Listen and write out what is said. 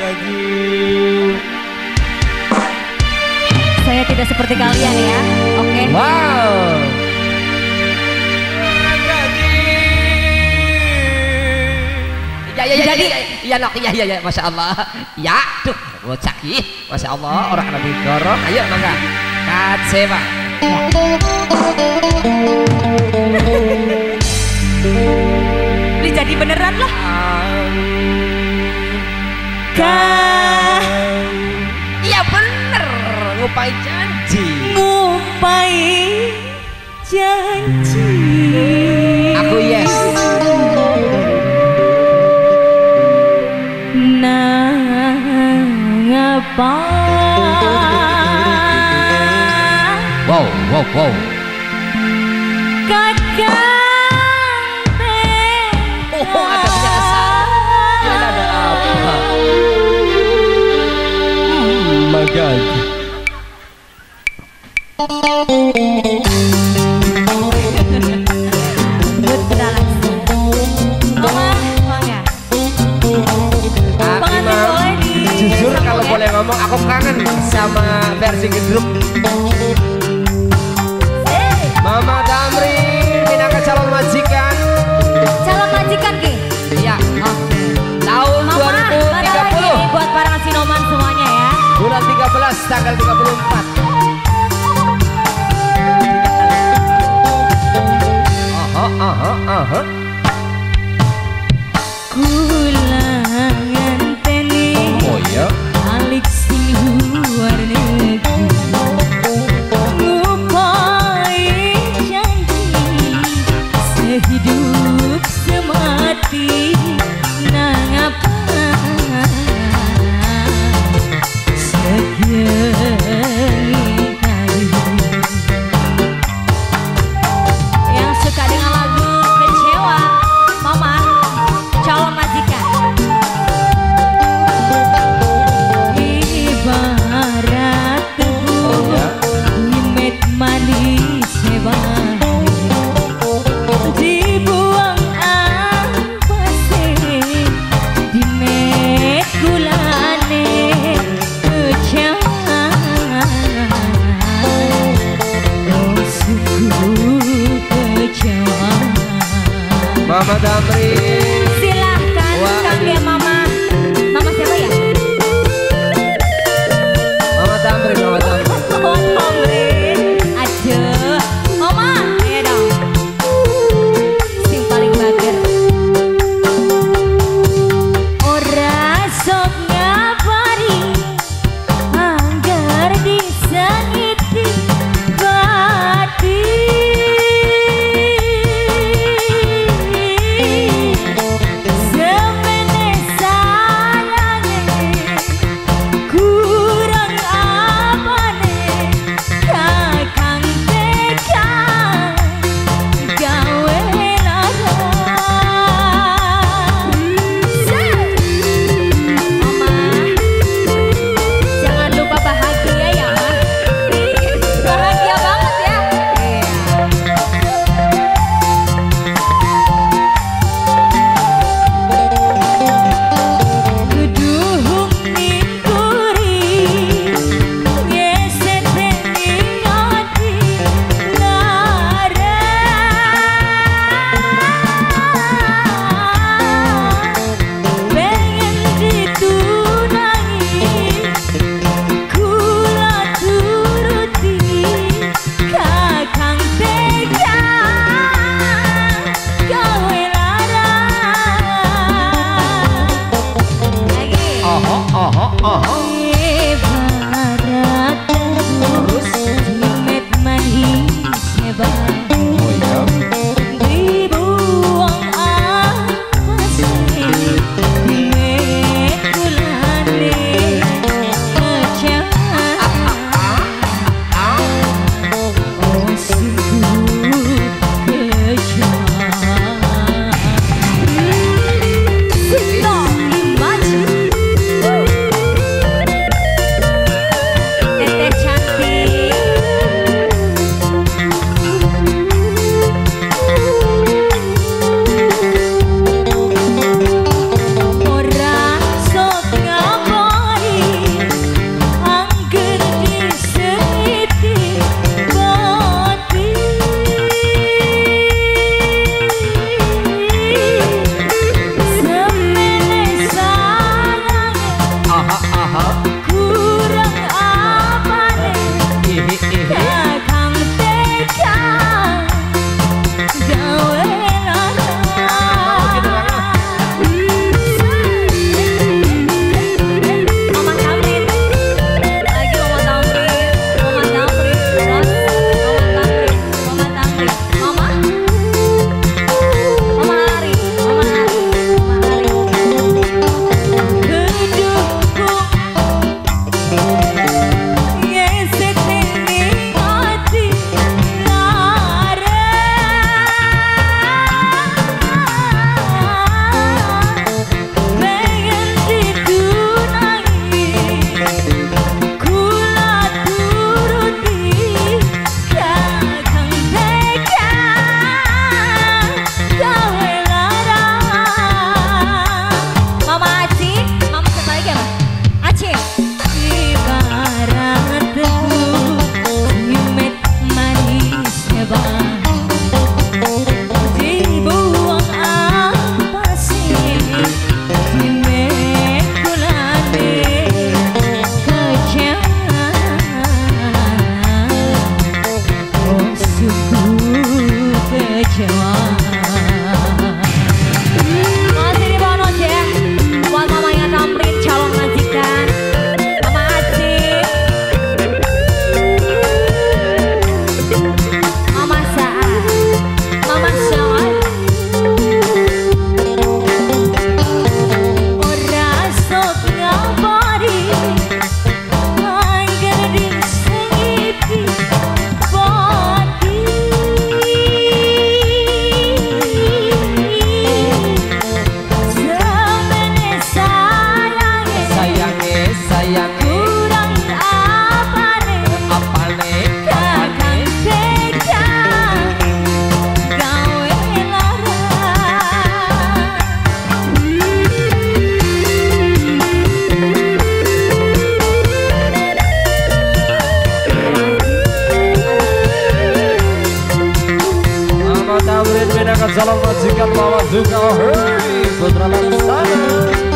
Gaji. Saya tidak seperti kalian ya. Oke. Okay. Wow. Gaji. Iya, masya Allah. Ya, tuh, bocah ki, masya Allah, orang Nabi dorong. Ayo, mangga. Katsema. Ini jadi beneran lah. Iya bener, ngupai janji. Aku yes. Nah, ngapa? Wow, wow, wow. Kakak. God. Putra Laksana. Pengantin boleh di... Jujur kalau boleh ngomong, aku kangen sama versi gedruk. Mama Damri, pindah ke calon majikan. Calon majikan Ki? Iya. Tahun 2030. Mama, ini buat para sinoman semuanya ya. Bulan 13, tanggal 34. Kulangan teni alik sing luar negeri. Ngupai janji sehidup semati. Yang suka dengan lagu Kecewa, Mama, calon majikan. Ibarat tubuh limet manis hebat, dibuang ampasih di met gulane kecewa. Mama Damri, silahkan datang ya Mama. Mama siapa ya? Mama Damri, Mama Damri. Oh Damri, aduh, Mama, ayo dong. Sing paling bager. Ora sok ngabari, anggar disakiti hati. Salam majikan lawan juga, hei Putra Laksana.